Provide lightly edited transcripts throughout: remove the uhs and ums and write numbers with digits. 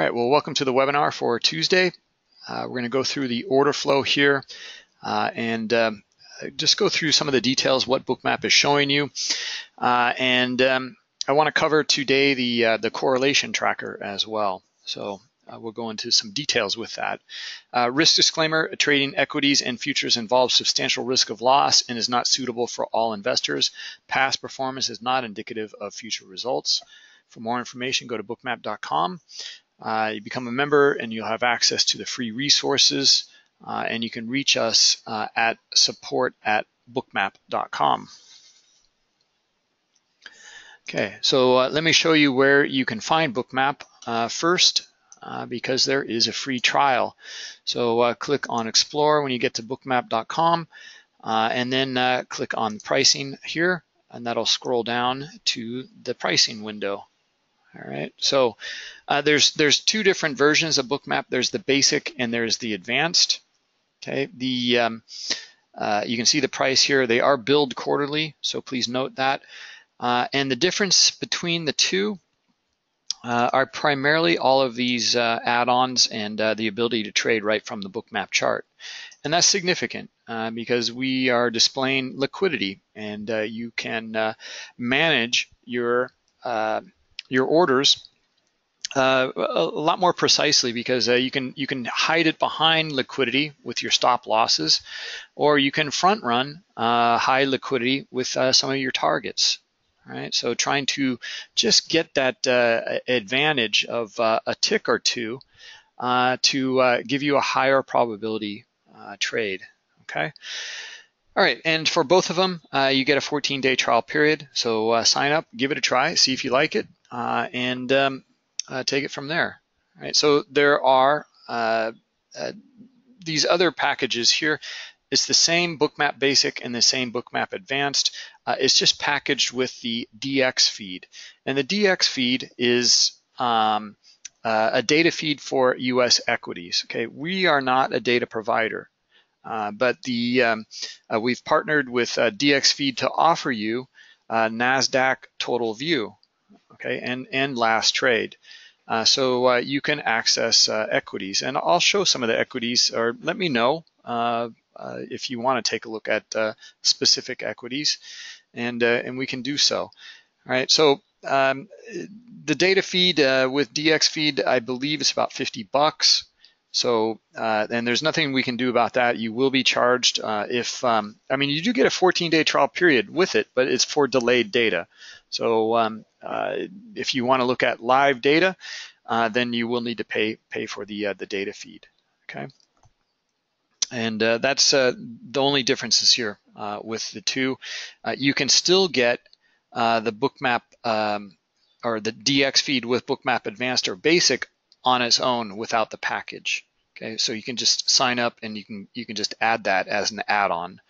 All right, well, welcome to the webinar for Tuesday. We're going to go through the order flow here and just go through some of the details, what Bookmap is showing you. I want to cover today the correlation tracker as well. So we'll go into some details with that. Risk disclaimer, trading equities and futures involves substantial risk of loss and is not suitable for all investors. Past performance is not indicative of future results. For more information, go to bookmap.com. You become a member and you'll have access to the free resources, and you can reach us at support@bookmap.com. Okay, so let me show you where you can find Bookmap first, because there is a free trial. So click on Explore when you get to bookmap.com, and then click on Pricing here, and that'll scroll down to the pricing window. All right, so there's two different versions of Bookmap. There's the basic and there's the advanced. Okay, you can see the price here. They are billed quarterly, so please note that. And the difference between the two are primarily all of these add-ons and the ability to trade right from the Bookmap chart. And that's significant because we are displaying liquidity, and you can manage your orders a lot more precisely, because you can hide it behind liquidity with your stop losses, or you can front run high liquidity with some of your targets. All right, so trying to just get that advantage of a tick or two to give you a higher probability trade. Okay. All right, and for both of them, you get a 14-day trial period. So sign up, give it a try, see if you like it, and take it from there. All right, so there are these other packages here. It's the same Bookmap Basic and the same Bookmap Advanced. It's just packaged with the DX feed. And the DX feed is a data feed for US equities. Okay, we are not a data provider, but we've partnered with DX feed to offer you NASDAQ Total View, okay, and last trade. So you can access equities, and I'll show some of the equities, or let me know if you want to take a look at specific equities, and we can do so. All right, so the data feed with DX feed, I believe it's about $50. So and there's nothing we can do about that. You will be charged if I mean, you do get a 14-day trial period with it, but it's for delayed data. So if you want to look at live data, then you will need to pay for the data feed. Okay, and that's the only differences here with the two. You can still get the Bookmap or the DX feed with Bookmap Advanced or Basic on its own without the package. Okay, so you can just sign up and you can just add that as an add-on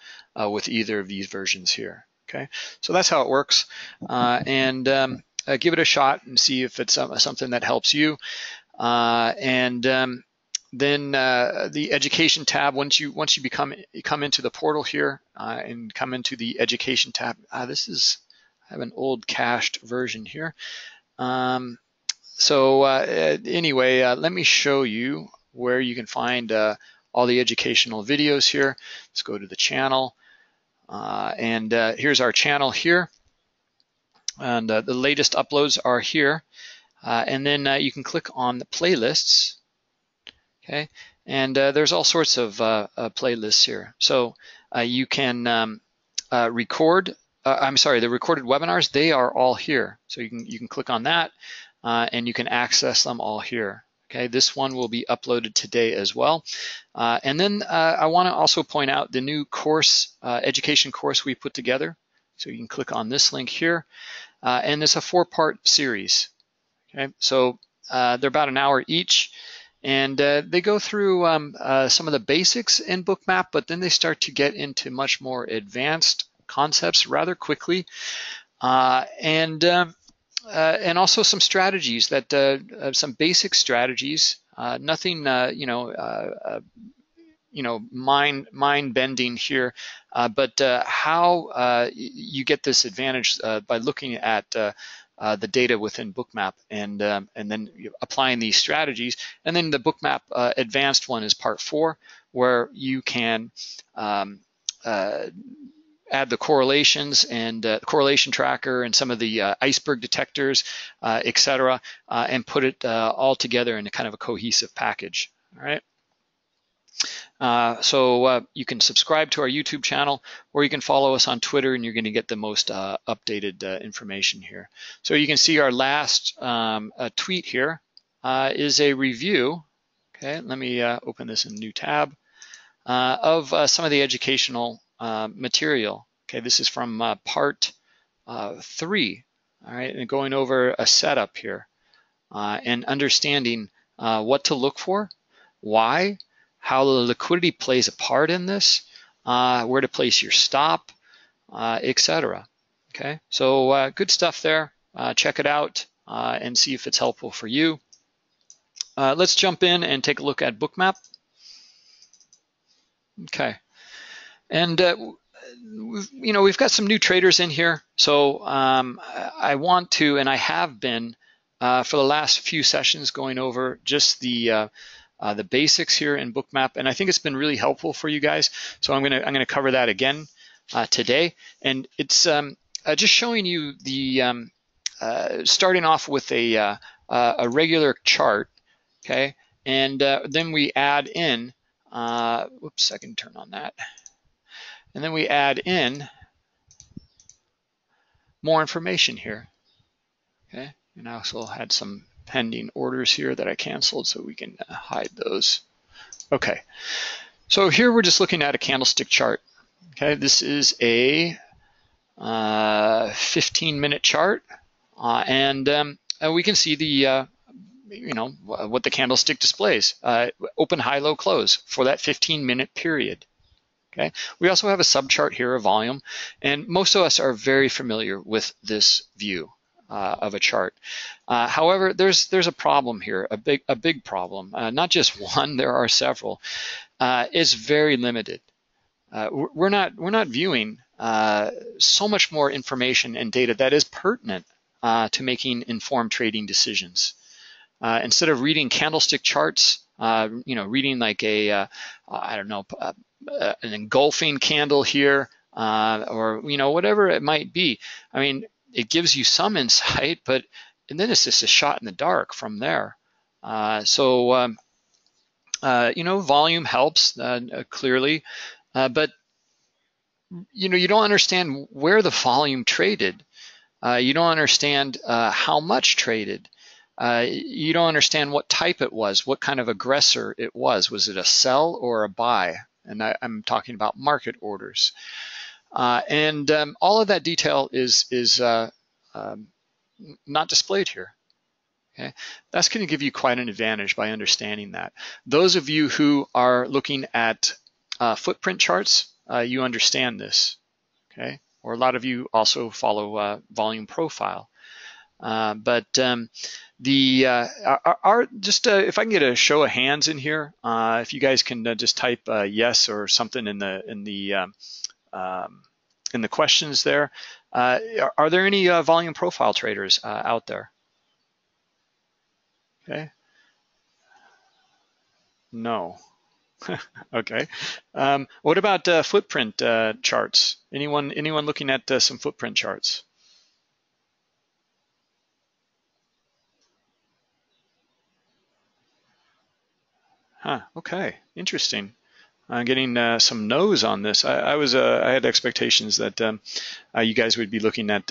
with either of these versions here. Okay, so that's how it works, and give it a shot and see if it's something that helps you. Then the education tab. Once you come into the portal here and come into the education tab. I have an old cached version here. So anyway, let me show you where you can find all the educational videos here. Let's go to the channel. And here's our channel here, and the latest uploads are here, and then you can click on the playlists. Okay, and there's all sorts of playlists here, so you can record, I'm sorry, the recorded webinars, they are all here, so you can click on that, and you can access them all here. Okay, this one will be uploaded today as well. And then I want to also point out the new course, education course we put together. So you can click on this link here. And it's a 4-part series. Okay, so they're about an hour each. And they go through some of the basics in Bookmap, but then they start to get into much more advanced concepts rather quickly. And also some strategies that some basic strategies, nothing mind bending here, but how you get this advantage by looking at the data within Bookmap, and then applying these strategies. And then the Bookmap advanced one is part 4, where you can add the correlations and the correlation tracker and some of the iceberg detectors, et cetera, and put it all together in a kind of a cohesive package. All right. So you can subscribe to our YouTube channel, or you can follow us on Twitter, and you're going to get the most updated information here. So you can see our last tweet here is a review. Okay, let me open this in a new tab of some of the educational material. Okay, this is from part 3. All right, and going over a setup here and understanding what to look for, why, how the liquidity plays a part in this, where to place your stop, etc. Okay, so good stuff there. Check it out and see if it's helpful for you. Let's jump in and take a look at Bookmap. Okay, and we've got some new traders in here, so I want to, and I have been for the last few sessions, going over just the basics here in Bookmap, and I think it's been really helpful for you guys. So I'm gonna cover that again today, and it's just showing you the starting off with a regular chart, okay, and then we add in. Whoops, I can turn on that, and then we add in more information here. Okay, and I also had some pending orders here that I canceled, so we can hide those. Okay, so here we're just looking at a candlestick chart. Okay, this is a 15-minute chart, and we can see the what the candlestick displays: open, high, low, close for that 15-minute period. Okay, we also have a subchart here of volume, and most of us are very familiar with this view of a chart. However, there's a problem here, a big problem. Not just one, there are several. It's very limited. We're not viewing so much more information and data that is pertinent to making informed trading decisions. Instead of reading candlestick charts, reading like a I don't know, an engulfing candle here, or whatever it might be. I mean, it gives you some insight, but then it's just a shot in the dark from there. So volume helps clearly, but you don't understand where the volume traded. You don't understand how much traded. You don't understand what type it was, what kind of aggressor it was. Was it a sell or a buy? And I'm talking about market orders. And all of that detail is not displayed here. Okay, that's going to give you quite an advantage by understanding that. Those of you who are looking at footprint charts, you understand this. Okay, or a lot of you also follow volume profile. If I can get a show of hands in here, if you guys can just type yes or something in the questions there. Are there any volume profile traders out there? Okay. No. Okay. What about footprint charts? Anyone looking at some footprint charts? Huh. Okay. Interesting. I'm getting some no's on this. I had expectations that you guys would be looking at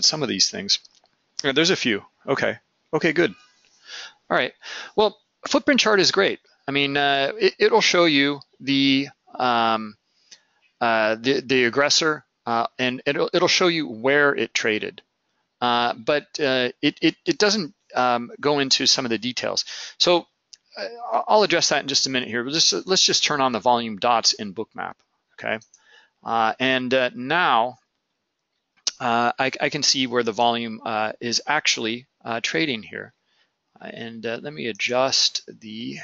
some of these things. There's a few. Okay. Okay, good. All right. Well, footprint chart is great. I mean, it'll show you the aggressor, and it'll show you where it traded. But it doesn't go into some of the details. So I'll address that in just a minute here, but let's just turn on the volume dots in Bookmap, okay? Now I can see where the volume is actually trading here. And let me adjust the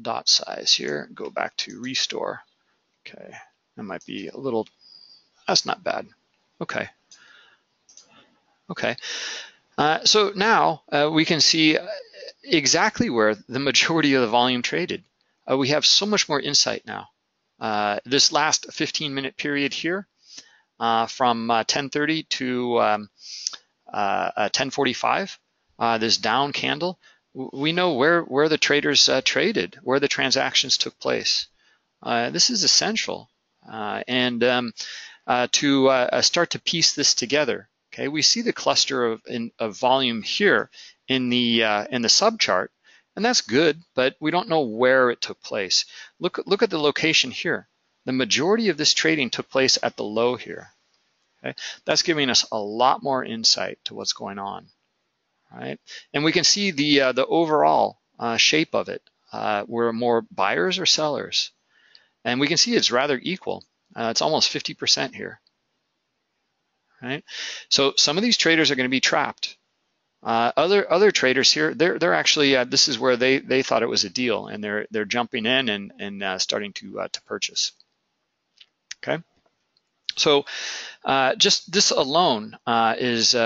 dot size here, go back to restore. Okay, that might be a little, that's not bad. Okay. So now we can see exactly where the majority of the volume traded. We have so much more insight now. This last 15-minute period here from 10:30 to 10:45, this down candle, we know where the traders traded, where the transactions took place. This is essential, and to start to piece this together. Okay, we see the cluster of volume here in the sub chart, and that's good, but we don't know where it took place. Look at the location here. The majority of this trading took place at the low here. Okay, that's giving us a lot more insight to what's going on. All right, and we can see the overall shape of it. We're more buyers or sellers, and we can see it's rather equal. It's almost 50% here. All right, so some of these traders are going to be trapped. Other traders here, they're actually this is where they thought it was a deal, and they're jumping in and starting to purchase. Okay, so just this alone is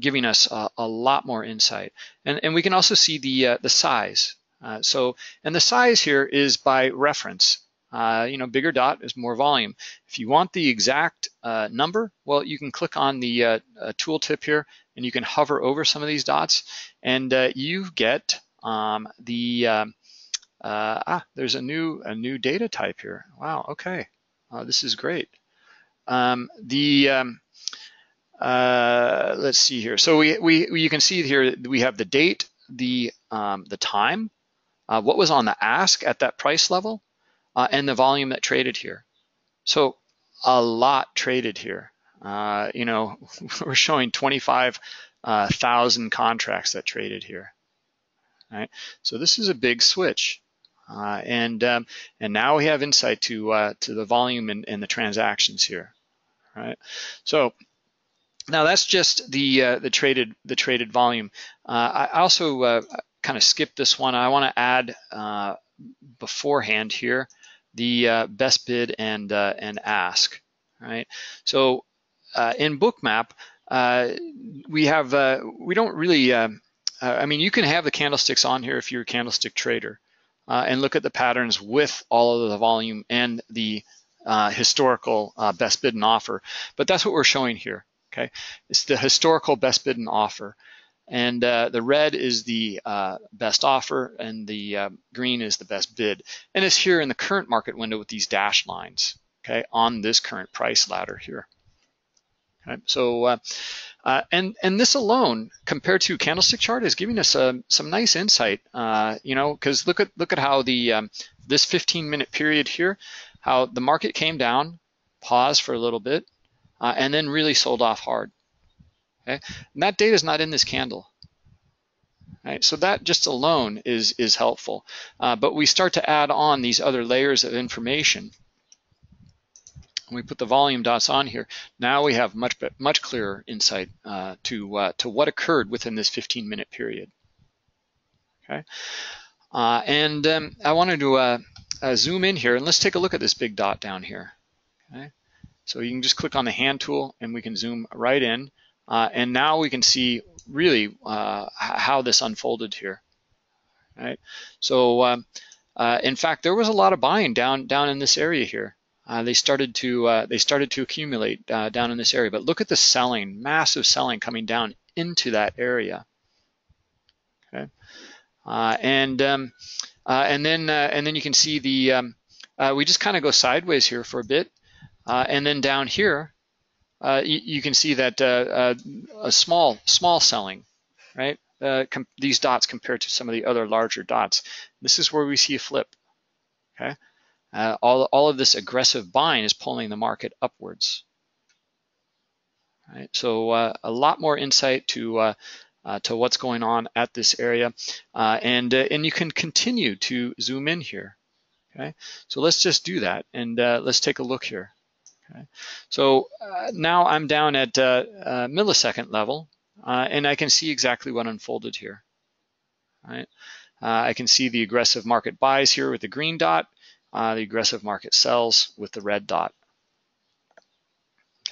giving us a lot more insight, and we can also see the size. So and the size here is by reference. You know, bigger dot is more volume. If you want the exact number, well, you can click on the tooltip here, and you can hover over some of these dots, and you get there's a new data type here. Wow, okay, this is great. Let's see here. So you can see here we have the date, the time, what was on the ask at that price level. And the volume that traded here. So a lot traded here. You know, we're showing 25,000 contracts that traded here. All right. So this is a big switch, and now we have insight to the volume and the transactions here. All right. So now that's just the traded volume. I also kind of skipped this one. I want to add beforehand here. The best bid and ask, right? So in Bookmap, we don't really. I mean, you can have the candlesticks on here if you're a candlestick trader, and look at the patterns with all of the volume and the historical best bid and offer. But that's what we're showing here. Okay, it's the historical best bid and offer, and the red is the best offer, and the green is the best bid, and it's here in the current market window with these dashed lines, okay, on this current price ladder here. Okay, so and this alone compared to candlestick chart is giving us some nice insight, you know, because look at how the this 15-minute period here, how the market came down, paused for a little bit, and then really sold off hard. Okay. And that data is not in this candle, right? So that just alone is helpful, but we start to add on these other layers of information. We put the volume dots on here. Now we have much clearer insight to what occurred within this 15-minute period. Okay, and I wanted to zoom in here, and let's take a look at this big dot down here. Okay, so you can just click on the hand tool, and we can zoom right in. And now we can see really how this unfolded here. All right. So in fact, there was a lot of buying down in this area here. They started to accumulate down in this area. But look at the selling, massive selling coming down into that area. Okay. And then you can see the we just kind of go sideways here for a bit, and then down here. You can see that a small selling, right? These dots compared to some of the other larger dots. This is where we see a flip. Okay, all of this aggressive buying is pulling the market upwards. All right, so a lot more insight to what's going on at this area, and you can continue to zoom in here. Okay, so let's just do that, and let's take a look here. Okay. So now I'm down at millisecond level, and I can see exactly what unfolded here. All right. I can see the aggressive market buys here with the green dot, the aggressive market sells with the red dot.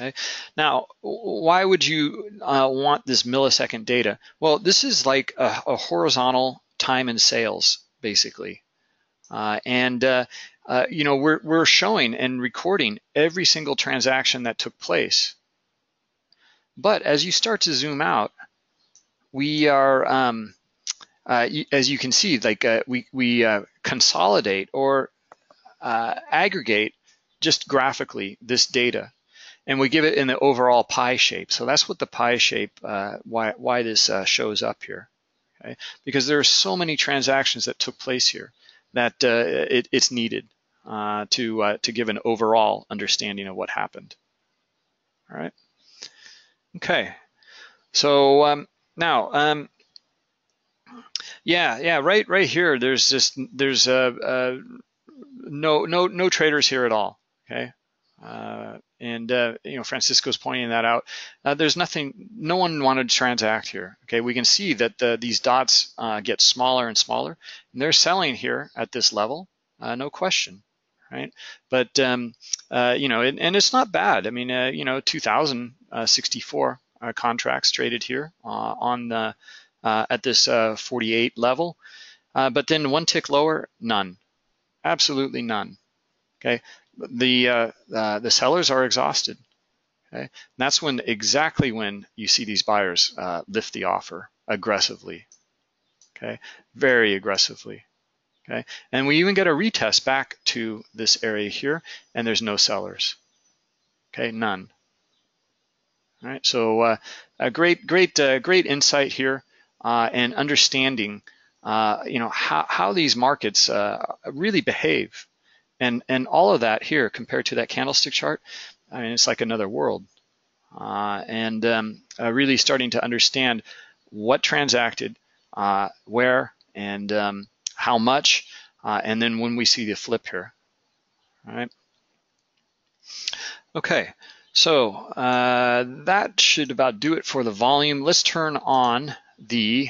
Okay. Now, why would you want this millisecond data? Well, this is like a horizontal time in sales, basically. You know, we're showing and recording every single transaction that took place. But as you start to zoom out, we are, as you can see, like we consolidate or aggregate just graphically this data, and we give it in the overall pie shape. So that's what the pie shape, why this shows up here, okay? Because there are so many transactions that took place here that it's needed to give an overall understanding of what happened. All right. Okay. So now, right here. There's no traders here at all. Okay. You know, Francisco's pointing that out. There's nothing, no one wanted to transact here. Okay, we can see that these dots get smaller and smaller, and they're selling here at this level, no question, right? But, you know, and it's not bad. I mean, you know, 2,064 contracts traded here on the, at this 48 level, but then one tick lower, none, absolutely none, okay? The sellers are exhausted, okay? And that's when exactly when you see these buyers lift the offer aggressively, okay, very aggressively, okay? And we even get a retest back to this area here, and there's no sellers, okay, none. All right, so a great insight here and understanding, you know, how these markets really behave. And all of that here compared to that candlestick chart, I mean, it's like another world. Really starting to understand what transacted, where, and how much, and then when we see the flip here, all right? Okay, so that should about do it for the volume. Let's turn on the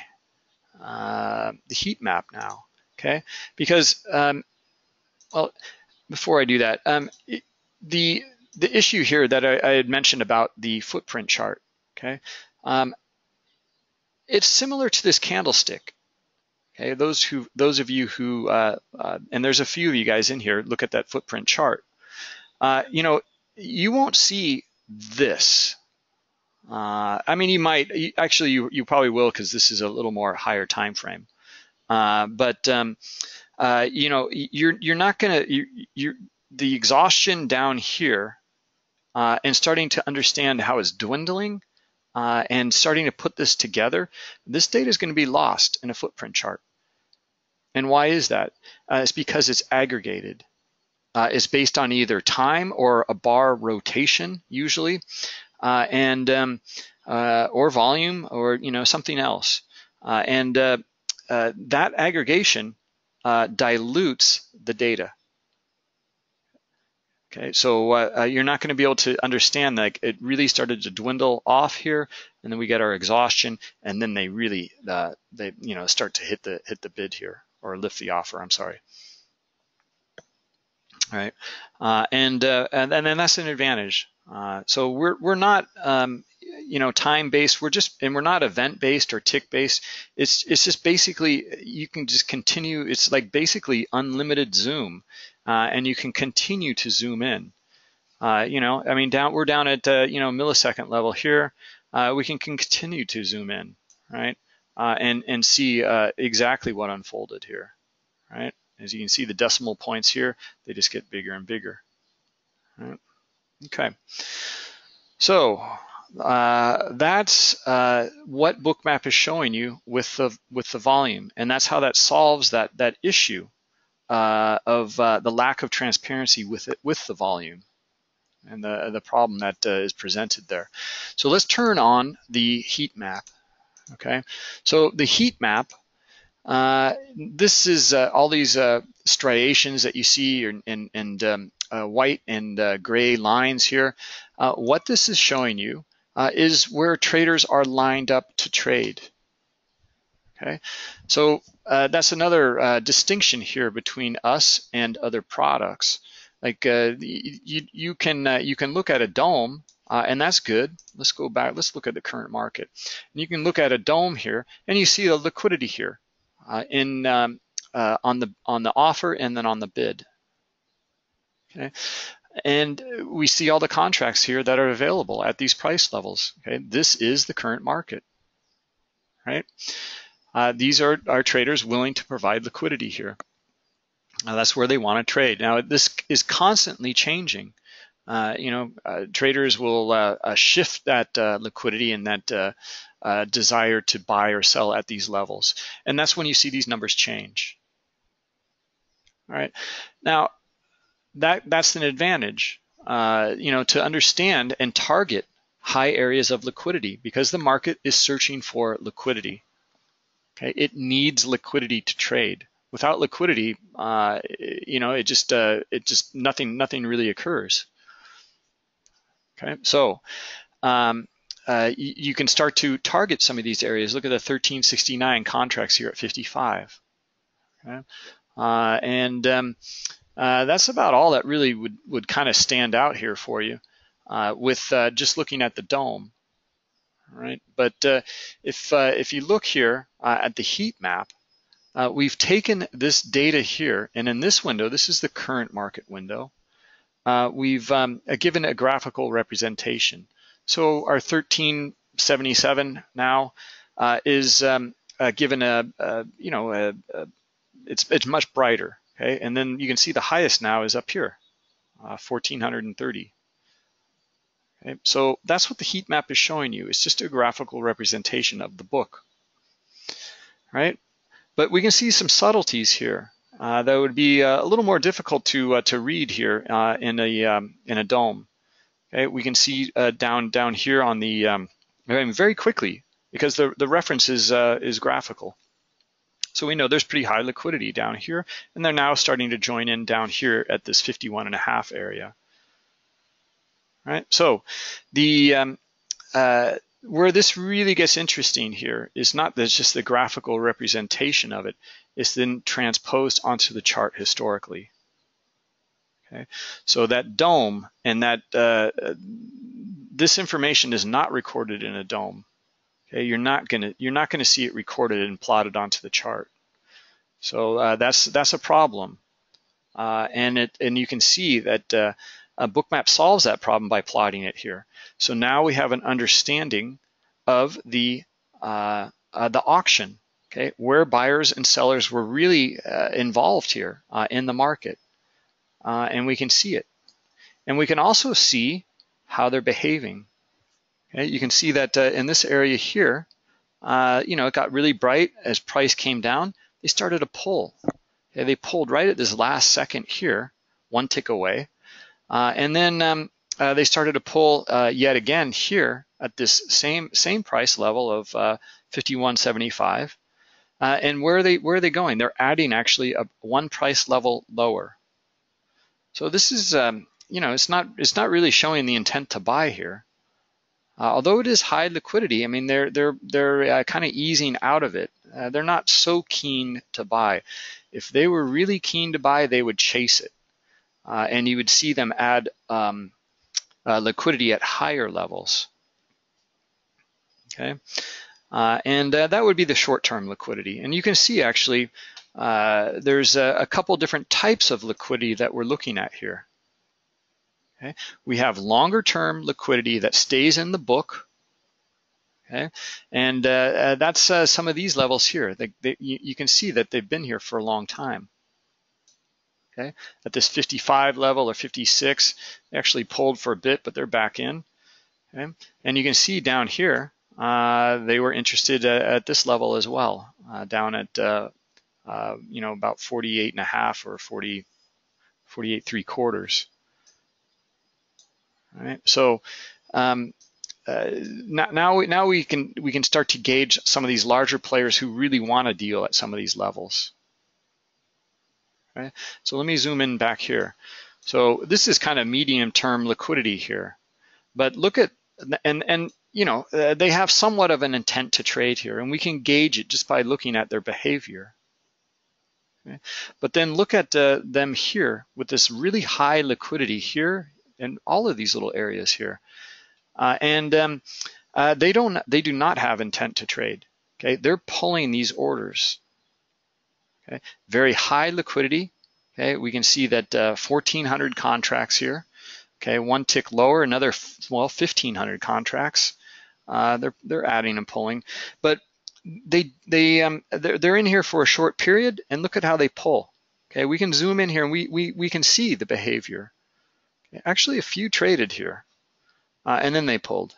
heat map now, okay? Because, well, before I do that, the issue here that I had mentioned about the footprint chart, okay, it's similar to this candlestick. Okay, those of you who and there's a few of you guys in here look at that footprint chart. You know, you won't see this. I mean, you might actually you probably will, because this is a little more higher time frame. You know, you're not gonna the exhaustion down here, and starting to understand how it's dwindling, and starting to put this together. This data is going to be lost in a footprint chart. And why is that? It's because it's aggregated. It's based on either time or a bar rotation usually, or volume, or you know, something else. That aggregation dilutes the data. Okay, so you're not going to be able to understand, like, it really started to dwindle off here, and then we get our exhaustion, and then they really they, you know, start to hit the bid here, or lift the offer, I'm sorry. All right, and then that's an advantage. So we're not you know, time based. We're just, and we're not event based or tick based. It's just basically, you can just continue. It's like basically unlimited zoom, and you can continue to zoom in. You know, I mean, we're down at you know, millisecond level here. We can continue to zoom in, right? And see exactly what unfolded here, right? As you can see, the decimal points here, they just get bigger and bigger. Right? Okay, so. That's what Bookmap is showing you with the volume, and that's how that solves that issue of the lack of transparency with the volume and the problem that is presented there. So let's turn on the heat map. Okay, so the heat map. This is all these striations that you see, and white and gray lines here. What this is showing you. Is where traders are lined up to trade, okay? So that's another distinction here between us and other products. Like you can look at a dome and that's good. Let's go back, let's look at the current market. And you can look at a dome here, and you see the liquidity here on the offer and then on the bid. Okay, and we see all the contracts here that are available at these price levels. Okay, this is the current market, right? These are our traders willing to provide liquidity here. That's where they want to trade. Now, this is constantly changing. Traders will shift that liquidity and that desire to buy or sell at these levels. And that's when you see these numbers change. All right. Now, that's an advantage, to understand and target high areas of liquidity, because the market is searching for liquidity. Okay, it needs liquidity to trade. Without liquidity, it just nothing really occurs. Okay, so you can start to target some of these areas. Look at the 1369 contracts here at 55. Okay, that's about all that really would kind of stand out here for you with just looking at the dome. All right, but if you look here at the heat map, we've taken this data here, and in this window, this is the current market window, we've given a graphical representation. So our 1377 now is given it's much brighter, okay? And then you can see the highest now is up here, 1430. Okay, so that's what the heat map is showing you. It's just a graphical representation of the book, right? But we can see some subtleties here that would be a little more difficult to read here in a dome. Okay, we can see down here on the very quickly, because the reference is graphical. So we know there's pretty high liquidity down here, and they're now starting to join in down here at this 51.5 area. All right, so the where this really gets interesting here is not that it's just the graphical representation of it; it's then transposed onto the chart historically. Okay, so that dome and that this information is not recorded in a dome. Okay, you're not gonna see it recorded and plotted onto the chart. So that's a problem, and you can see that. Bookmap solves that problem by plotting it here. So now we have an understanding of the auction, okay, where buyers and sellers were really involved here in the market, and we can see it. And we can also see how they're behaving. Okay, you can see that in this area here, it got really bright as price came down. They started to pull. Okay, they pulled right at this last second here, one tick away. And then they started to pull yet again here at this same price level of 51.75. And where are they going? They're adding actually one price level lower. So this is it's not really showing the intent to buy here. Although it is high liquidity, I mean they're kind of easing out of it. They're not so keen to buy. If they were really keen to buy, they would chase it. And you would see them add liquidity at higher levels. Okay, and that would be the short-term liquidity. And you can see actually there's a couple different types of liquidity that we're looking at here. Okay, we have longer-term liquidity that stays in the book. Okay, and that's some of these levels here. You can see that they've been here for a long time. Okay. At this 55 level or 56, they actually pulled for a bit, but they're back in. Okay. And you can see down here, they were interested at this level as well, down at about 48.5 or 48 3/4. All right. So now we can start to gauge some of these larger players who really want to deal at some of these levels. Okay. So let me zoom in back here. So this is kind of medium-term liquidity here, but look at they have somewhat of an intent to trade here, and we can gauge it just by looking at their behavior. Okay. But then look at them here with this really high liquidity here, and all of these little areas here, They do not have intent to trade. Okay, they're pulling these orders. Okay, very high liquidity. Okay, we can see that 1,400 contracts here. Okay, one tick lower, another 1,500 contracts. They're adding and pulling, but they're in here for a short period, and look at how they pull. Okay, we can zoom in here, and we can see the behavior. Okay, actually, a few traded here, and then they pulled.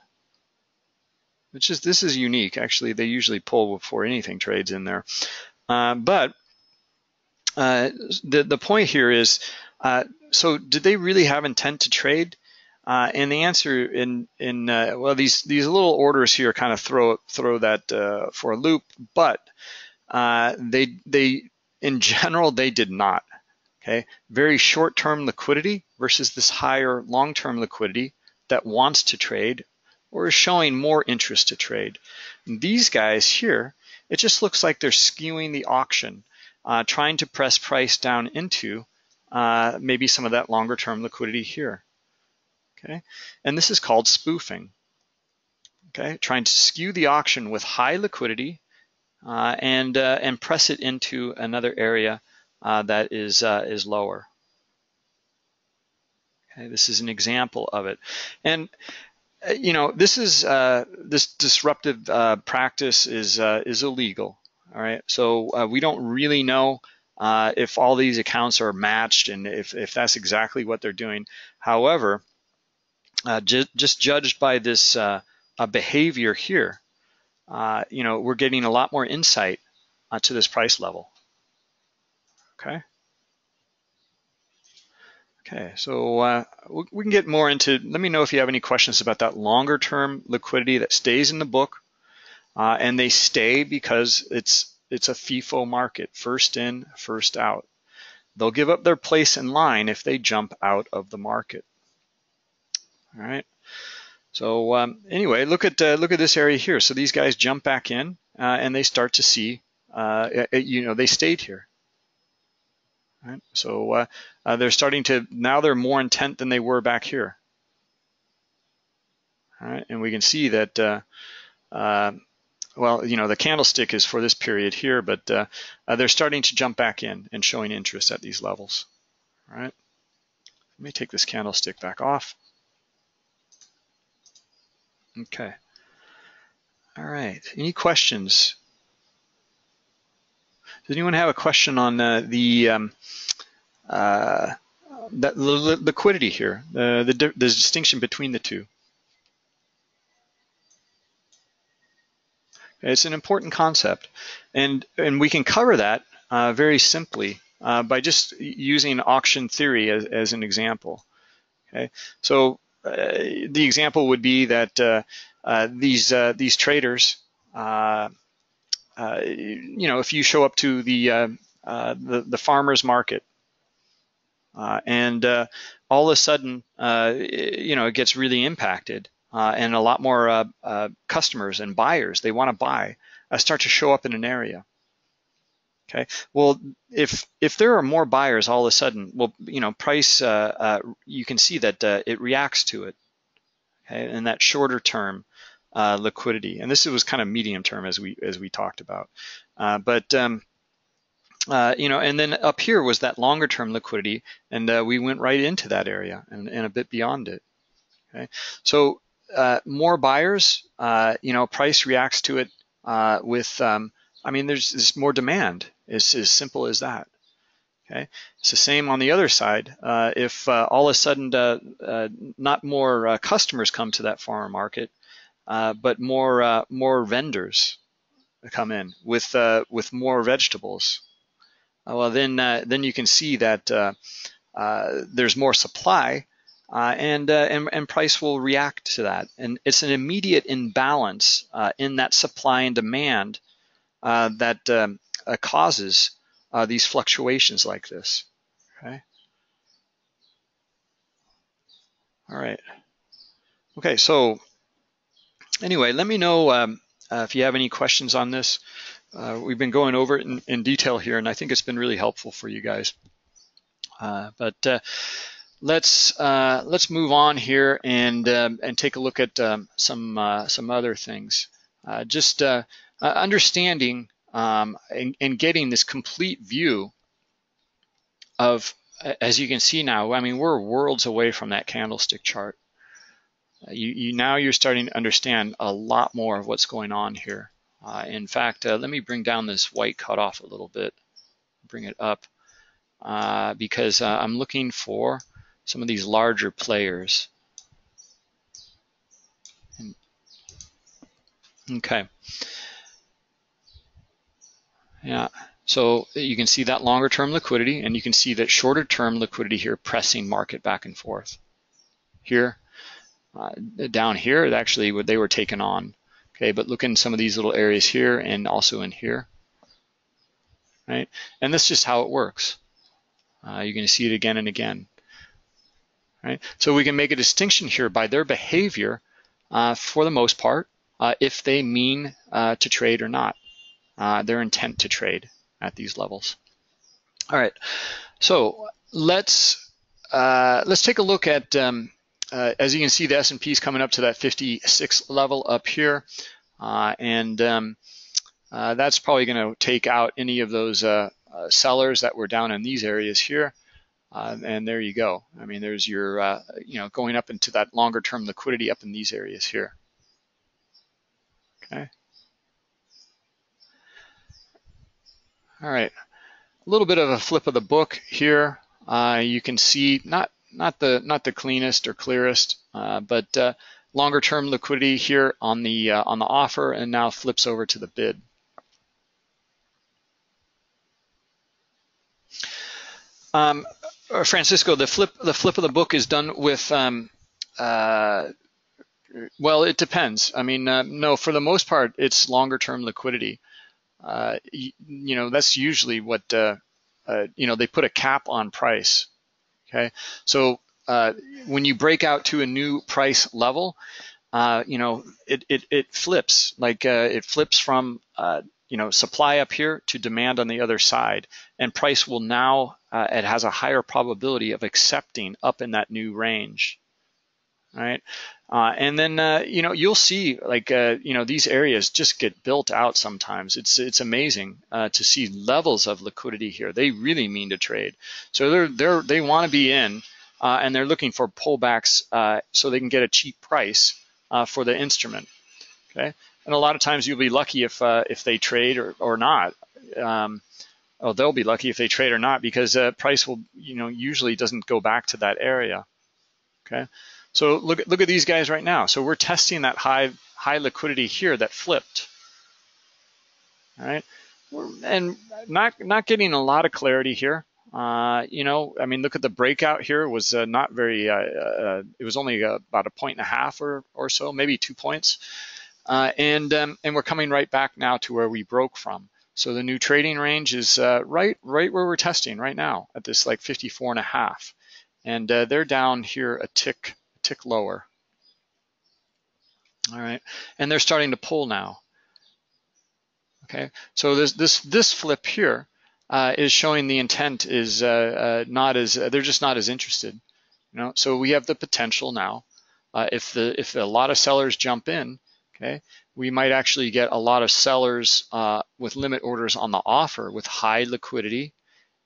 This is unique. Actually, they usually pull before anything trades in there. The point here is, so did they really have intent to trade? And the answer well, these little orders here kind of throw that for a loop, but they in general they did not. Okay, very short-term liquidity versus this higher long-term liquidity that wants to trade or is showing more interest to trade. And these guys here, it just looks like they're skewing the auction, trying to press price down into maybe some of that longer-term liquidity here. Okay, and this is called spoofing. Okay, trying to skew the auction with high liquidity and press it into another area that is lower. Okay, this is an example of it, and you know this is this disruptive practice is illegal. All right, so we don't really know if all these accounts are matched and if that's exactly what they're doing. However, just judged by this behavior here, you know, we're getting a lot more insight to this price level. Okay. Okay, so we can get more into. Let me know if you have any questions about that longer-term liquidity that stays in the book, and they stay because it's a FIFO market, first in, first out. They'll give up their place in line if they jump out of the market. All right. So anyway, look at this area here. So these guys jump back in, and they start to see, you know, they stayed here. All right. So they're starting to now. They're more intent than they were back here. All right, and we can see that. Well, you know, the candlestick is for this period here, but they're starting to jump back in and showing interest at these levels. All right. Let me take this candlestick back off. Okay. All right. Any questions? Does anyone have a question on that liquidity here, the distinction between the two? It's an important concept, and we can cover that very simply by just using auction theory as an example. Okay. So. The example would be that these traders, you know, if you show up to the farmer's market, and all of a sudden, you know, it gets really impacted, and a lot more customers and buyers, they want to buy, start to show up in an area. Okay. Well, if there are more buyers all of a sudden, well, you know, price, you can see that it reacts to it, okay, and that shorter term liquidity. And this was kind of medium term as we talked about, you know, and then up here was that longer term liquidity, and we went right into that area and a bit beyond it. Okay, so more buyers, you know, price reacts to it with. I mean, there's more demand. It's as simple as that. Okay, it's the same on the other side. If all of a sudden not more customers come to that farmer market, but more vendors come in with more vegetables, well then you can see that there's more supply, and price will react to that. And it's an immediate imbalance in that supply and demand. That causes these fluctuations like this. Okay. All right. Okay. So anyway, let me know if you have any questions on this. We've been going over it in detail here, and I think it's been really helpful for you guys. Let's move on here and take a look at some other things. Understanding and getting this complete view of, as you can see now, I mean, we're worlds away from that candlestick chart. Now you're starting to understand a lot more of what's going on here. In fact, let me bring down this white cutoff a little bit, bring it up, because I'm looking for some of these larger players. Okay. Yeah, so you can see that longer term liquidity, and you can see that shorter term liquidity here pressing market back and forth. Here, down here, actually what they were taken on. Okay, but look in some of these little areas here and also in here, right? And that's just how it works. You're going to see it again and again, right? So we can make a distinction here by their behavior for the most part, if they mean to trade or not. Their intent to trade at these levels. All right, so let's take a look at, as you can see, the S&P is coming up to that 56 level up here, that's probably going to take out any of those sellers that were down in these areas here, and there you go. I mean, there's your going up into that longer term liquidity up in these areas here. Okay. All right, a little bit of a flip of the book here. You can see not the cleanest or clearest, but longer term liquidity here on the offer, and now flips over to the bid. Francisco, the flip of the book is done with. Well, it depends. I mean, no, for the most part, it's longer term liquidity. That's usually what, they put a cap on price. Okay. So, when you break out to a new price level, it flips, like, it flips from, supply up here to demand on the other side, and price will now, it has a higher probability of accepting up in that new range. Right. And then, you'll see, like, these areas just get built out sometimes. It's amazing to see levels of liquidity here. They really mean to trade. So they want to be in, and they're looking for pullbacks so they can get a cheap price for the instrument. Okay. And a lot of times you'll be lucky if they trade or not. They'll be lucky if they trade or not, because price will, usually doesn't go back to that area. Okay. So look at these guys right now. So we're testing that high liquidity here that flipped. All right, and not getting a lot of clarity here. I mean, look at the breakout here. It was not very. It was only about 1.5 points or so, maybe 2 points. And we're coming right back now to where we broke from. So the new trading range is right where we're testing right now at this like 54.5, and they're down here a tick lower. All right, and they're starting to pull now. Okay, so this flip here is showing the intent is not as, they're just not as interested, so we have the potential now, if a lot of sellers jump in, okay, we might actually get a lot of sellers with limit orders on the offer with high liquidity,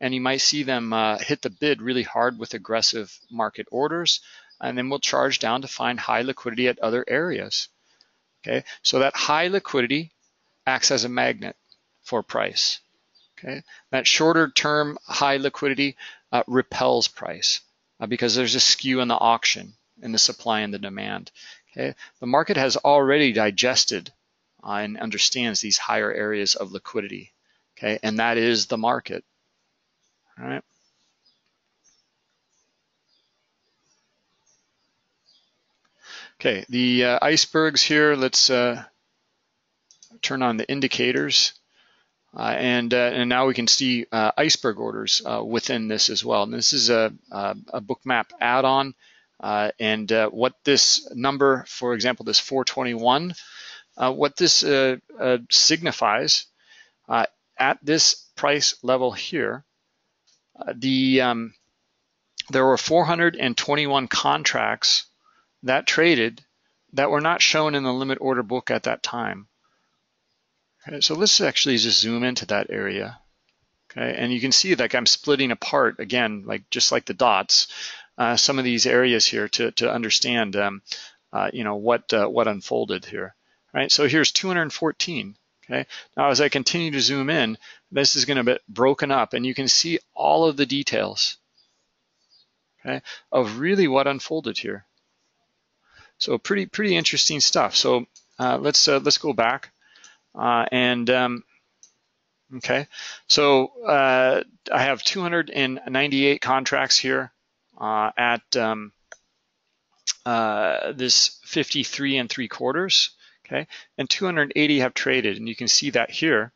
and you might see them hit the bid really hard with aggressive market orders, and then we'll charge down to find high liquidity at other areas. Okay, so that high liquidity acts as a magnet for price. Okay, that shorter term high liquidity repels price because there's a skew in the auction, in the supply and the demand. Okay, the market has already digested and understands these higher areas of liquidity. Okay, and that is the market. All right. Okay, the icebergs here, let's turn on the indicators, and now we can see iceberg orders within this as well. And this is a Bookmap add-on, and what this number, for example, this 421, what this signifies at this price level here, there were 421 contracts that traded that were not shown in the limit order book at that time. Okay, so let's actually just zoom into that area. Okay, and you can see like I'm splitting apart again, like just like the dots, some of these areas here to understand, you know, what unfolded here. All right, so here's 214. Okay, now as I continue to zoom in, this is going to be broken up, and you can see all of the details. Okay, of really what unfolded here. So pretty interesting stuff. So let's go back and okay. So I have 298 contracts here at this 53 3/4. Okay, and 280 have traded, and you can see that here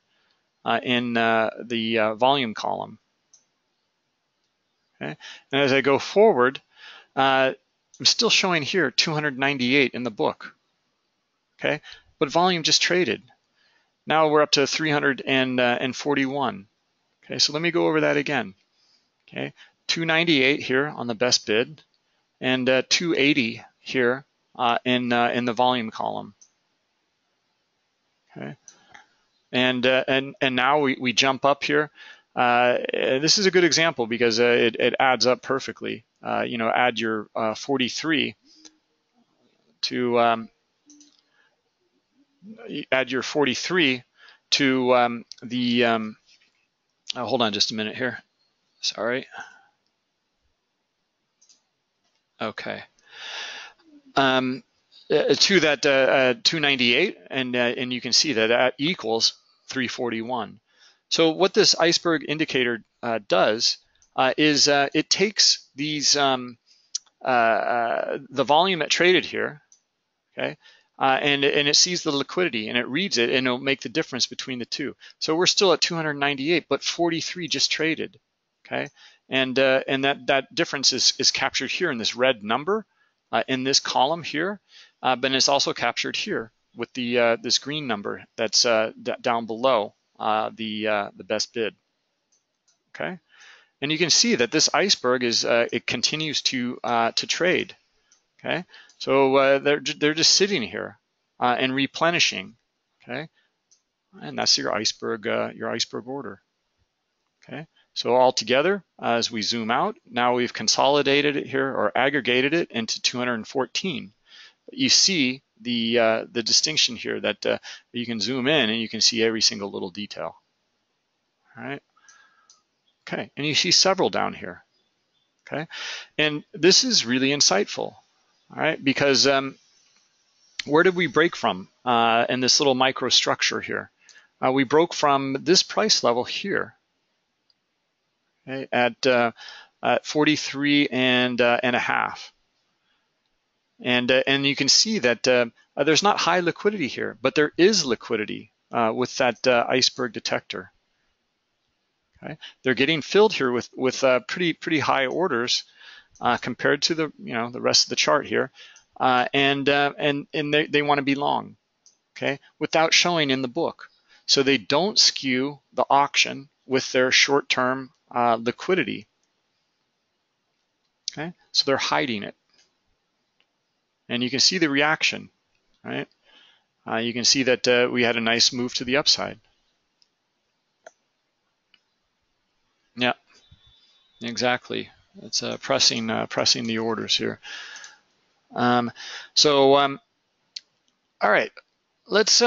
in the volume column. Okay, and as I go forward, I'm still showing here 298 in the book. Okay, but volume just traded. Now we're up to 341. Okay, so let me go over that again. Okay, 298 here on the best bid, and 280 here in the volume column. Okay, and now we jump up here. This is a good example because it adds up perfectly. You know, add your 43 to add your 43 to the. Oh, hold on, just a minute here. Sorry. Okay. To that 298, and you can see that that equals 341. So what this iceberg indicator does is it takes these the volume that traded here, okay, and it sees the liquidity and it reads it, and it'll make the difference between the two. So we're still at 298, but 43 just traded, okay, and that difference is captured here in this red number in this column here, but it's also captured here with the this green number that's down below. The best bid, okay, and you can see that this iceberg is it continues to trade, okay. So they're just sitting here and replenishing, okay, and that's your iceberg order, okay. So all together, as we zoom out, now we've consolidated it here or aggregated it into 214. You see the distinction here that you can zoom in and you can see every single little detail. All right. Okay, and you see several down here. Okay, and this is really insightful. All right, because where did we break from in this little microstructure here? We broke from this price level here. Okay, at 43 and a half. And you can see that there's not high liquidity here, but there is liquidity with that iceberg detector. Okay, they're getting filled here with pretty high orders compared to the the rest of the chart here, and they want to be long, okay, without showing in the book, so they don't skew the auction with their short-term liquidity. Okay, so they're hiding it. And you can see the reaction, right? You can see that we had a nice move to the upside. Yeah, exactly. It's pressing the orders here. All right, let's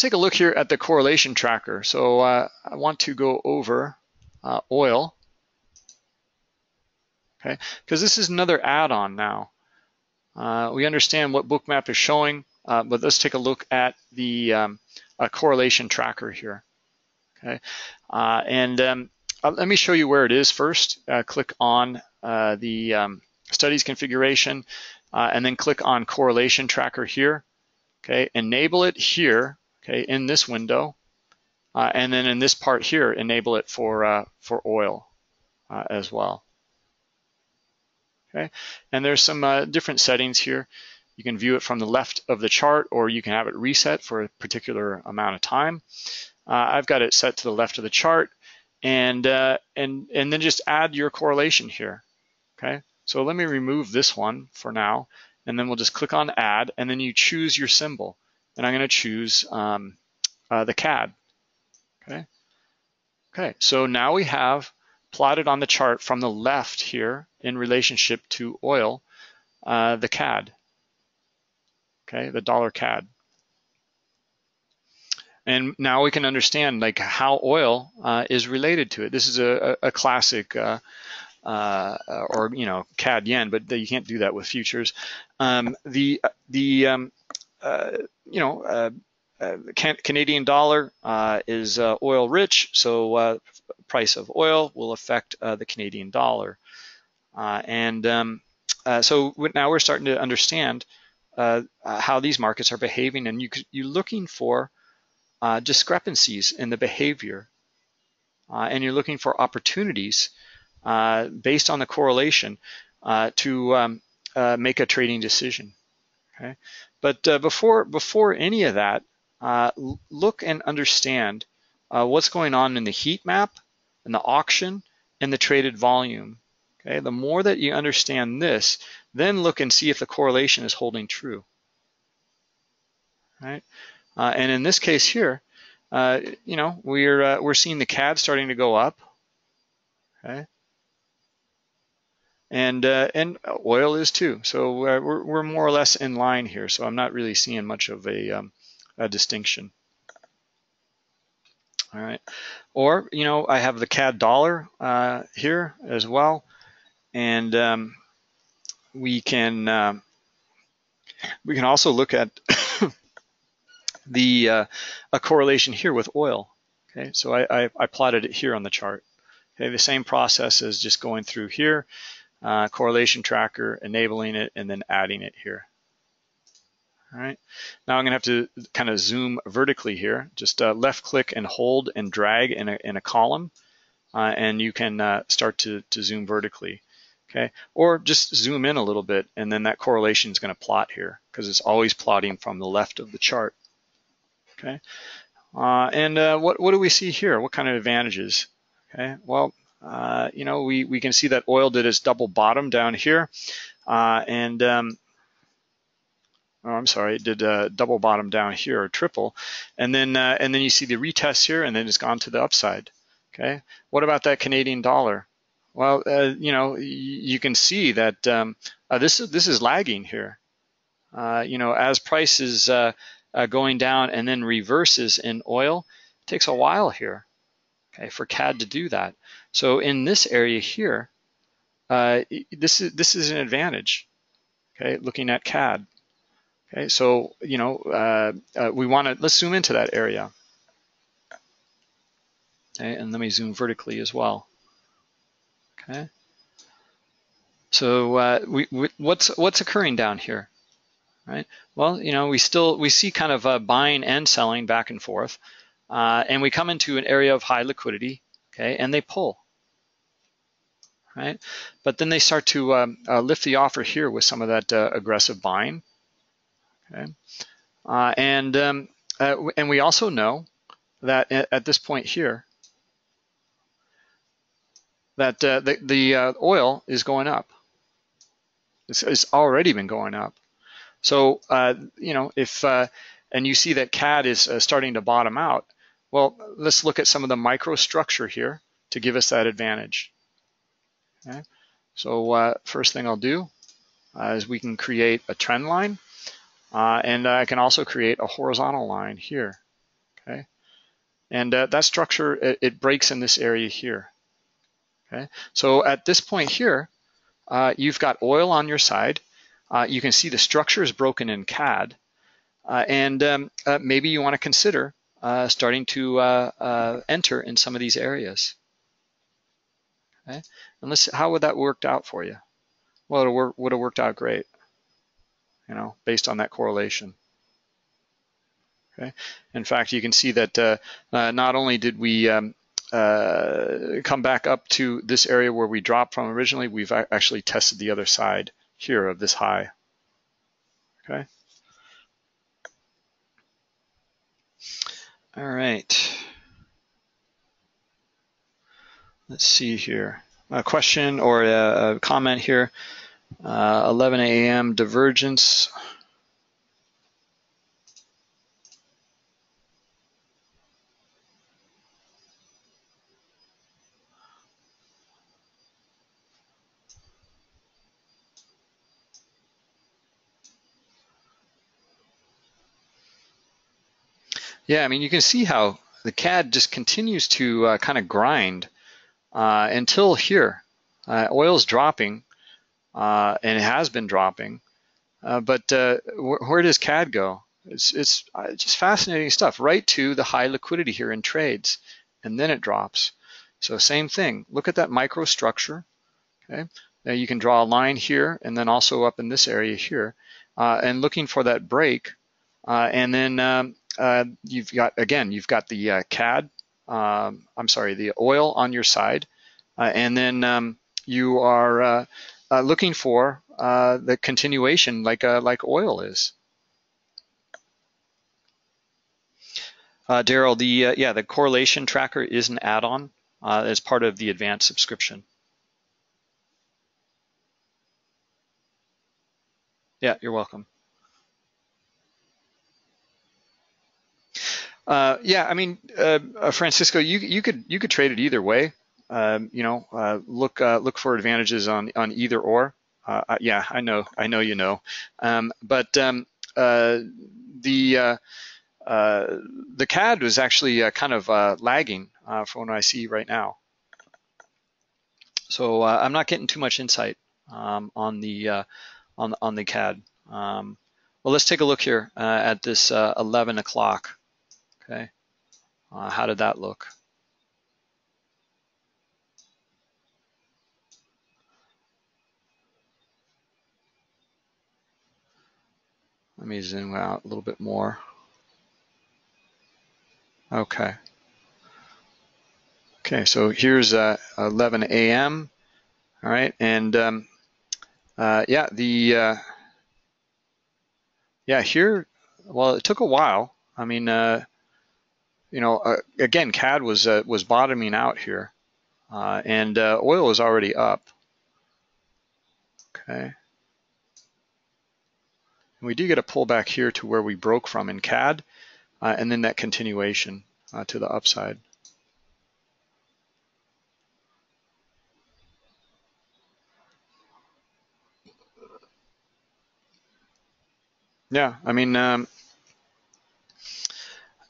take a look here at the correlation tracker. So I want to go over oil. Okay, because this is another add-on now. We understand what Bookmap is showing, but let's take a look at the correlation tracker here. Okay, let me show you where it is first. Click on the studies configuration, and then click on correlation tracker here. Okay, enable it here. Okay, in this window, and then in this part here, enable it for oil as well. Okay, and there's some different settings here. You can view it from the left of the chart, or you can have it reset for a particular amount of time. I've got it set to the left of the chart, and then just add your correlation here. Okay, so let me remove this one for now, and then we'll just click on add, and then you choose your symbol. And I'm going to choose the CAD. Okay. Okay, so now we have plotted on the chart from the left here in relationship to oil, the CAD. Okay, the dollar CAD. And now we can understand like how oil is related to it. This is a classic or CAD yen, but you can't do that with futures. Canadian dollar is oil rich, so price of oil will affect the Canadian dollar. So now we're starting to understand how these markets are behaving, and you're looking for discrepancies in the behavior, and you're looking for opportunities based on the correlation to make a trading decision. Okay, but before any of that, look and understand what's going on in the heat map, and the auction, and the traded volume. Okay, the more that you understand this, then look and see if the correlation is holding true. All right, and in this case here, we're seeing the CAD starting to go up. Okay, and oil is too. So we're more or less in line here. So I'm not really seeing much of a distinction. All right, or I have the CAD dollar here as well, and we can also look at the a correlation here with oil. Okay, so I plotted it here on the chart. Okay, the same process as just going through here, correlation tracker, enabling it, and then adding it here. All right, now I'm going to have to kind of zoom vertically here. Just left click and hold and drag in a column, and you can start to zoom vertically. Okay, or just zoom in a little bit, and then that correlation is going to plot here because it's always plotting from the left of the chart. Okay, what do we see here? What kind of advantages? Okay, well, we can see that oil did its double bottom down here, oh, I'm sorry, it did a double bottom down here, or triple, and then you see the retest here, and then it's gone to the upside. Okay, what about that Canadian dollar? Well, you can see that this is lagging here. As price is going down and then reverses in oil, it takes a while here. Okay, for CAD to do that. So in this area here, this is an advantage. Okay, looking at CAD. Okay, so we want to let's zoom into that area. Okay, and let me zoom vertically as well. Okay, so what's occurring down here, right? Well, we see kind of buying and selling back and forth, and we come into an area of high liquidity. Okay, and they pull. Right, but then they start to lift the offer here with some of that aggressive buying. Okay. And we also know that at this point here, that the oil is going up. It's already been going up. So and you see that CAD is starting to bottom out. Well, let's look at some of the microstructure here to give us that advantage. Okay. So first thing I'll do is we can create a trend line. And I can also create a horizontal line here, okay? And that structure, it breaks in this area here, okay? So at this point here, you've got oil on your side. You can see the structure is broken in CAD. Maybe you want to consider starting to enter in some of these areas, okay? And let's see, how would that worked out for you? Well, it would have worked out great. Based on that correlation. Okay. In fact, you can see that not only did we come back up to this area where we dropped from originally, we've actually tested the other side here of this high. Okay. All right. Let's see here. A question or a comment here. 11 a.m. divergence. Yeah, I mean, you can see how the CAD just continues to kind of grind until here. Oil's dropping, and it has been dropping. But where does CAD go? It's just fascinating stuff, right to the high liquidity here in trades, and then it drops. So same thing. Look at that microstructure. Okay, now you can draw a line here, and then also up in this area here, and looking for that break, and then. You've got, again, you've got the the oil on your side, and then you are looking for the continuation like oil is. Daryl, the correlation tracker is an add-on as part of the advanced subscription. Yeah, you're welcome. Francisco, you could trade it either way. Look for advantages on either or. Yeah, I know you know. The CAD was actually kind of lagging from what I see right now. So I'm not getting too much insight on the CAD. Well, let's take a look here at this 11 o'clock. Okay, how did that look? Let me zoom out a little bit more. Okay. Okay, so here's 11 a.m. All right, and here. Well, it took a while. I mean. Again, CAD was bottoming out here, and oil was already up. Okay, and we do get a pullback here to where we broke from in CAD, and then that continuation to the upside. Yeah, I mean.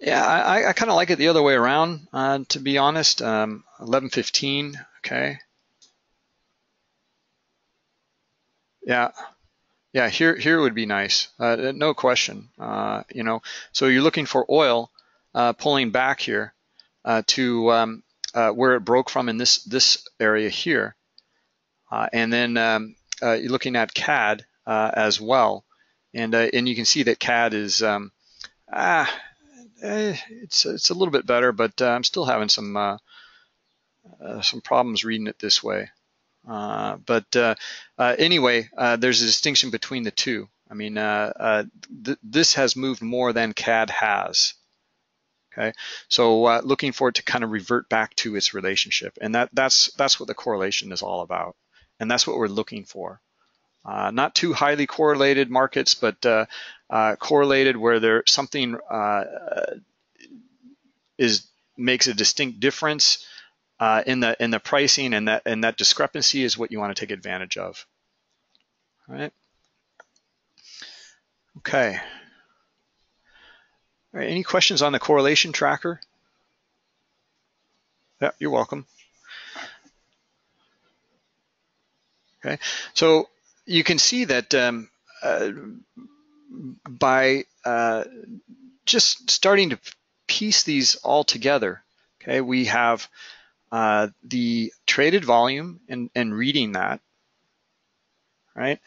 Yeah, I kind of like it the other way around, to be honest. 11:15, okay. Yeah, here would be nice, no question. So you're looking for oil pulling back here to where it broke from in this area here, and then you're looking at CAD as well, and you can see that CAD is it's a little bit better, but I'm still having some problems reading it this way. Anyway, there's a distinction between the two. I mean, this has moved more than CAD has. Okay, so looking for it to kind of revert back to its relationship, and that's what the correlation is all about, and that's what we're looking for. Not too highly correlated markets, but correlated where there's something makes a distinct difference in the pricing, and that discrepancy is what you want to take advantage of. All right. Okay. All right. Any questions on the correlation tracker? Yeah, you're welcome. Okay. So. You can see that by just starting to piece these all together, okay, we have the traded volume and reading that, right?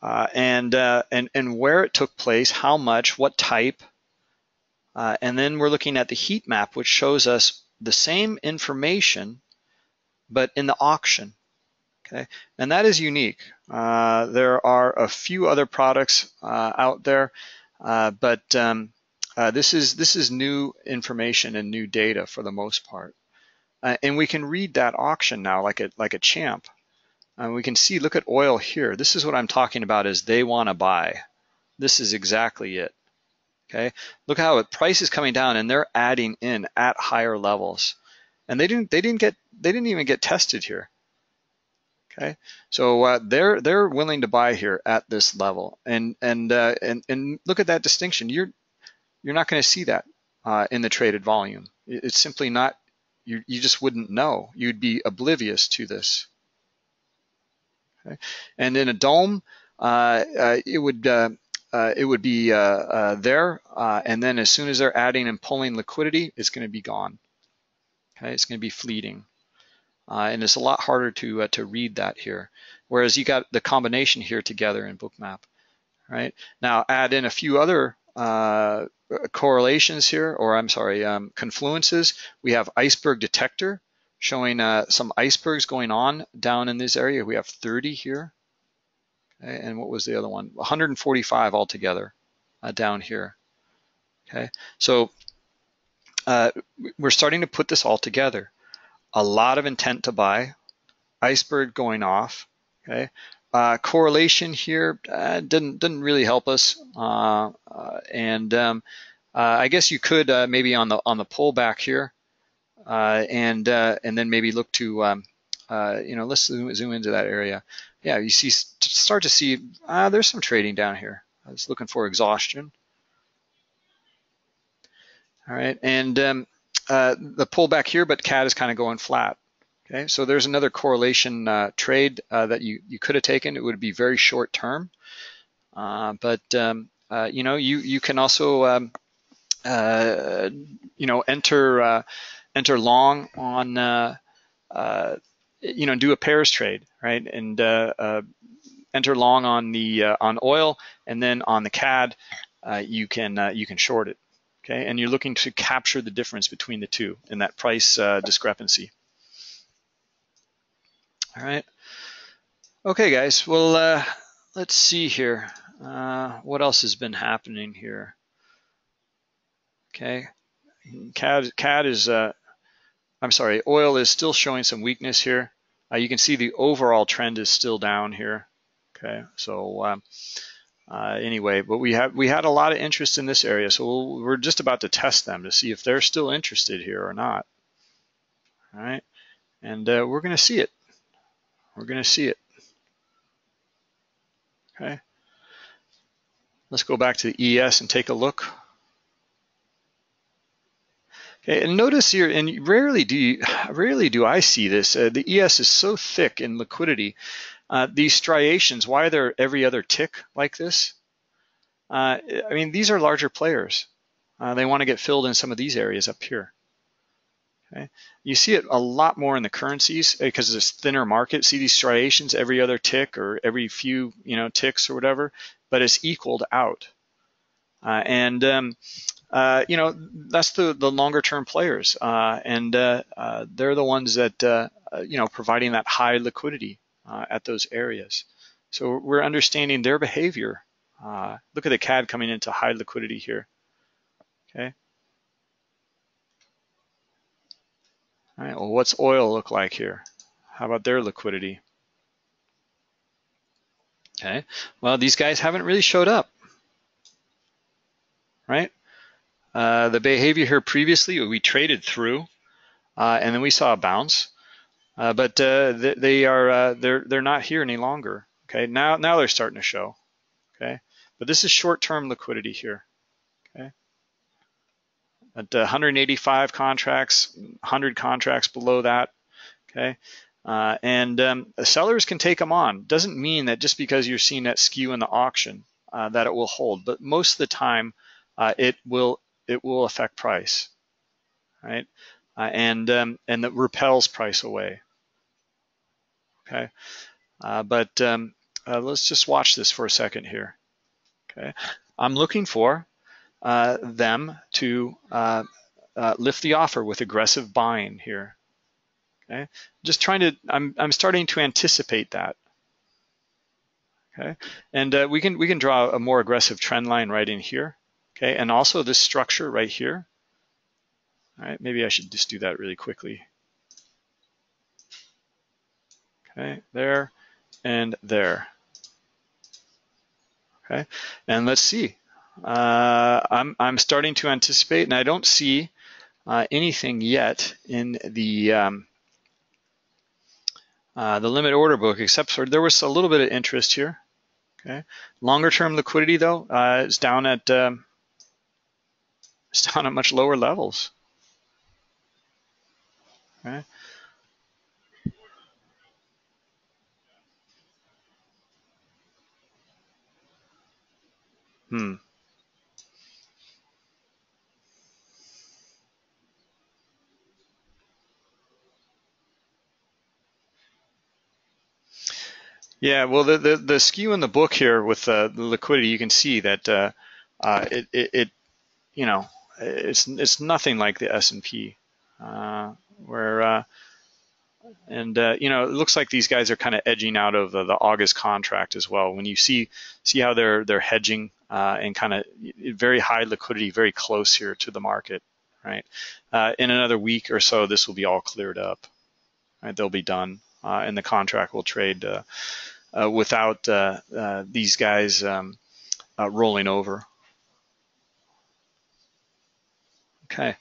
And where it took place, how much, what type, and then we're looking at the heat map, which shows us the same information, but in the auction. Okay, and that is unique. There are a few other products out there, but this is new information and new data for the most part. And we can read that auction now like a champ. We can see, look at oil here. This is what I'm talking about is they want to buy. This is exactly it. Okay, look how the price is coming down and they're adding in at higher levels. And they didn't even get tested here. Okay, so they're willing to buy here at this level, and look at that distinction. You're not going to see that in the traded volume. It's simply not. You just wouldn't know. You'd be oblivious to this. Okay, and in a dome, it would be there, and then as soon as they're adding and pulling liquidity, it's going to be gone. Okay, it's going to be fleeting. And it's a lot harder to read that here, whereas you got the combination here together in Bookmap, right? Now add in a few other correlations here, or I'm sorry, confluences. We have iceberg detector showing some icebergs going on down in this area. We have 30 here, okay? And what was the other one? 145 altogether down here. Okay, so we're starting to put this all together. A lot of intent to buy, iceberg going off. Okay, correlation here didn't really help us, I guess you could maybe on the pullback here, and then maybe look to you know, let's zoom into that area. Yeah, you see, start to see there's some trading down here. I was looking for exhaustion. All right, and the pullback here, but CAD is kind of going flat. Okay, so there's another correlation trade that you could have taken. It would be very short term, but you know, you can also you know, enter long on you know, do a pairs trade, right, and enter long on the on oil, and then on the CAD you can short it. Okay, and you're looking to capture the difference between the two in that price discrepancy. All right. Okay, guys. Well, let's see here. What else has been happening here? Okay, CAD is. I'm sorry, oil is still showing some weakness here. You can see the overall trend is still down here. Okay, so. Anyway, but we had a lot of interest in this area, so we're just about to test them to see if they're still interested here or not. All right, and we're going to see it. We're going to see it. Okay, let's go back to the ES and take a look. Okay, and notice here, and rarely do I see this. The ES is so thick in liquidity. These striations, why are there every other tick like this? I mean, these are larger players. They want to get filled in some of these areas up here. Okay? You see it a lot more in the currencies because there's thinner market. See these striations, every other tick or every few, you know, ticks or whatever, but it's equaled out. You know, that's the longer term players, and they're the ones that, you know, providing that high liquidity at those areas. So we're understanding their behavior. Look at the CAD coming into high liquidity here. Okay. All right, well, what's oil look like here? How about their liquidity? Okay, well, these guys haven't really showed up, right? The behavior here previously, we traded through, and then we saw a bounce. But they're not here any longer. Okay, now they're starting to show. Okay, but this is short-term liquidity here. Okay, at 185 contracts, 100 contracts below that. Okay, sellers can take them on. Doesn't mean that just because you're seeing that skew in the auction that it will hold, but most of the time it will affect price, right? And that repels price away. Okay, let's just watch this for a second here. Okay, I'm looking for them to lift the offer with aggressive buying here. Okay, just trying to, I'm starting to anticipate that. Okay, and we can draw a more aggressive trend line right in here. Okay, and also this structure right here. All right, maybe I should just do that really quickly. Okay, there and there. Okay, and let's see. I'm starting to anticipate, and I don't see anything yet in the limit order book, except for there was a little bit of interest here. Okay, longer term liquidity though is down at much lower levels. Okay. Yeah, well, the skew in the book here with the liquidity, you can see that it's nothing like the S&P, it looks like these guys are kind of edging out of the August contract as well. When you see how they're hedging and kind of very high liquidity, very close here to the market, right? In another week or so, this will be all cleared up. Right? They'll be done, and the contract will trade without these guys rolling over. Okay.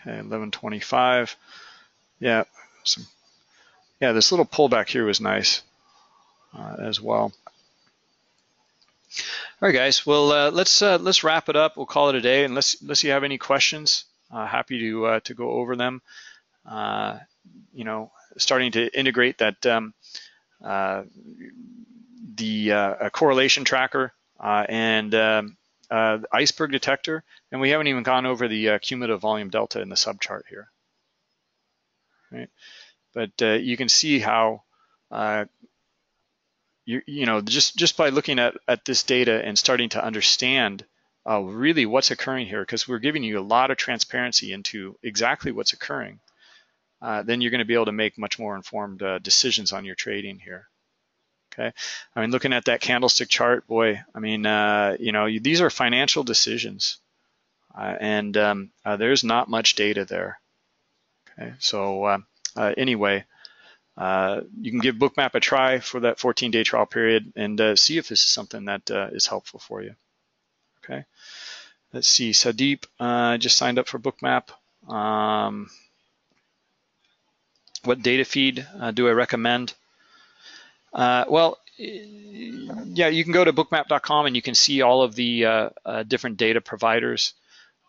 Okay, 1125. Yeah, this little pullback here was nice as well. All right, guys. Well, let's wrap it up. We'll call it a day, and unless you have any questions, happy to go over them. Starting to integrate that a correlation tracker and the iceberg detector, and we haven't even gone over the cumulative volume delta in the subchart here. Right? But you can see how just by looking at this data and starting to understand really what's occurring here, because we're giving you a lot of transparency into exactly what's occurring, then you're going to be able to make much more informed decisions on your trading here. Okay, I mean, looking at that candlestick chart, boy, I mean, these are financial decisions, and there's not much data there. Okay, so anyway, you can give Bookmap a try for that 14-day trial period and see if this is something that is helpful for you. Okay, let's see, Sadeep just signed up for Bookmap. What data feed do I recommend? Well, yeah, you can go to bookmap.com and you can see all of the different data providers.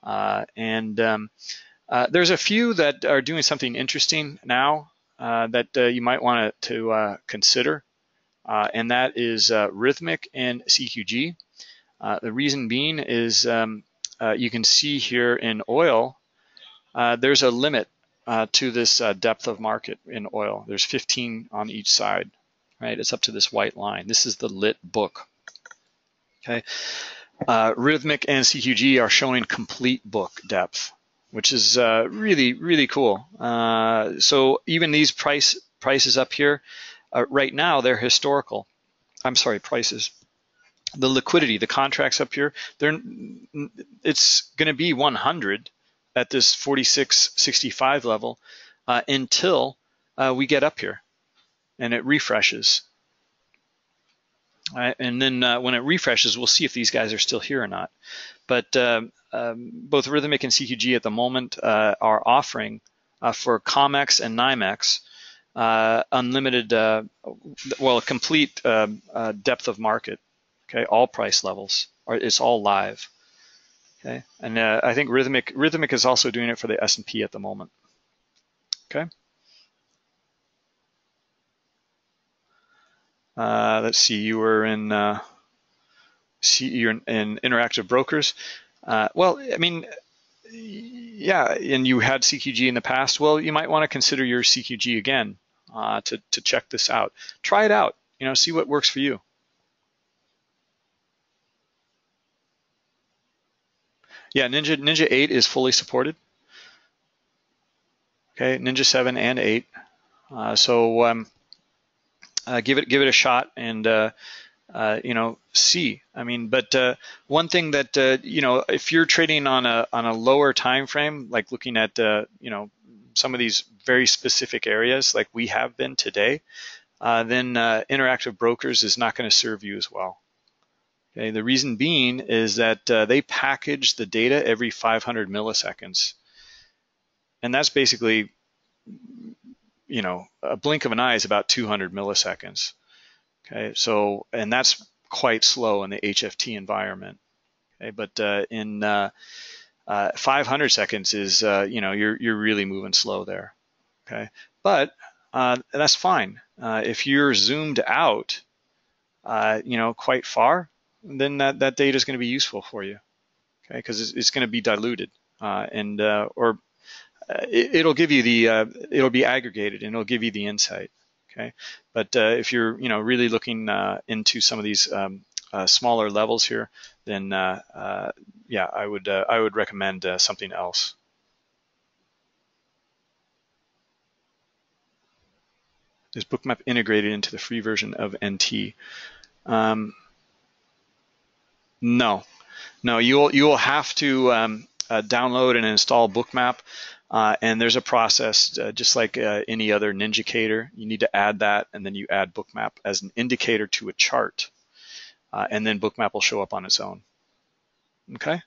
There's a few that are doing something interesting now that you might want to consider, and that is Rhythmic and CQG. The reason being is you can see here in oil, there's a limit to this depth of market in oil. There's 15 on each side. Right, it's up to this white line. This is the lit book. Okay, Rhythmic and CQG are showing complete book depth, which is really cool. So even these prices up here, right now they're historical. I'm sorry, prices. The liquidity, the contracts up here, it's going to be 100 at this 46.65 level until we get up here. And it refreshes. All right, and then when it refreshes, we'll see if these guys are still here or not. But both Rhythmic and CQG at the moment are offering for ComEx and NYMEX unlimited, well, complete depth of market. Okay, all price levels. It's all live. Okay, and I think Rhythmic is also doing it for the S&P at the moment. Okay. Let's see, you were in you're in Interactive Brokers. Well, I mean, yeah, and you had CQG in the past. Well, you might want to consider your CQG again to check this out. Try it out, see what works for you. Yeah, Ninja 8 is fully supported. Okay, Ninja 7 and 8. Give it a shot, and see. I mean, but one thing that if you're trading on a lower time frame, like looking at some of these very specific areas, like we have been today, then Interactive Brokers is not going to serve you as well. Okay, the reason being is that they package the data every 500 milliseconds, and that's basically, a blink of an eye is about 200 milliseconds. Okay, so, and that's quite slow in the HFT environment. Okay, but in 500 seconds is, you're really moving slow there. Okay, but that's fine. If you're zoomed out, quite far, then that data is going to be useful for you, okay? Because it's going to be diluted, it'll give you the it'll be aggregated and it'll give you the insight, okay? But if you're really looking into some of these smaller levels here, then yeah, I would recommend something else. Is Bookmap integrated into the free version of NT? No, you will have to download and install Bookmap, and there's a process just like any other NinjaTrader. You need to add that, and then you add Bookmap as an indicator to a chart, and then Bookmap will show up on its own. Okay.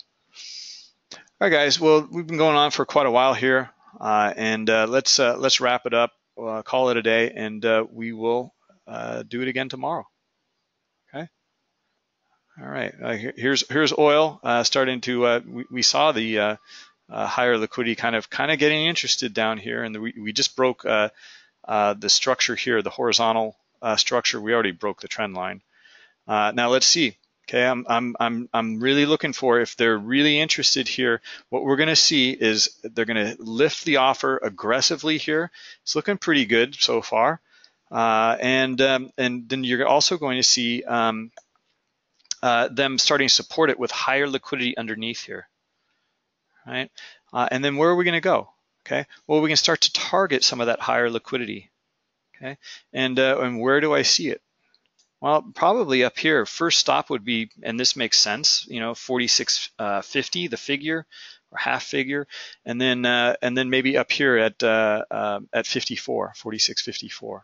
All right, guys. Well, we've been going on for quite a while here, and let's wrap it up, call it a day, and we will do it again tomorrow. All right, here's oil starting to, we saw the higher liquidity kind of getting interested down here, and we just broke the structure here, the horizontal structure. We already broke the trend line. Now let's see. Okay, I'm really looking for, if they're really interested here, what we're going to see is they're going to lift the offer aggressively here. It's looking pretty good so far, and then you're also going to see them starting to support it with higher liquidity underneath here, right? And then where are we going to go? Okay, well, we can start to target some of that higher liquidity. Okay, and where do I see it? Well, probably up here. First stop would be, and this makes sense, 46.50, the figure or half figure, and then maybe up here at 54, 46.54.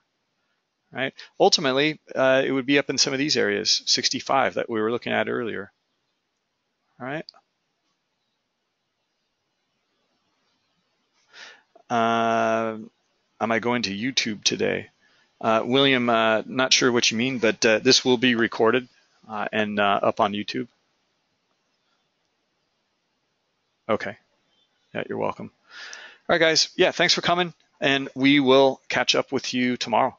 Right. Ultimately, it would be up in some of these areas, 65 that we were looking at earlier. All right. Am I going to YouTube today? William, not sure what you mean, but this will be recorded and up on YouTube. Okay. Yeah, you're welcome. All right, guys. Yeah, thanks for coming, and we will catch up with you tomorrow.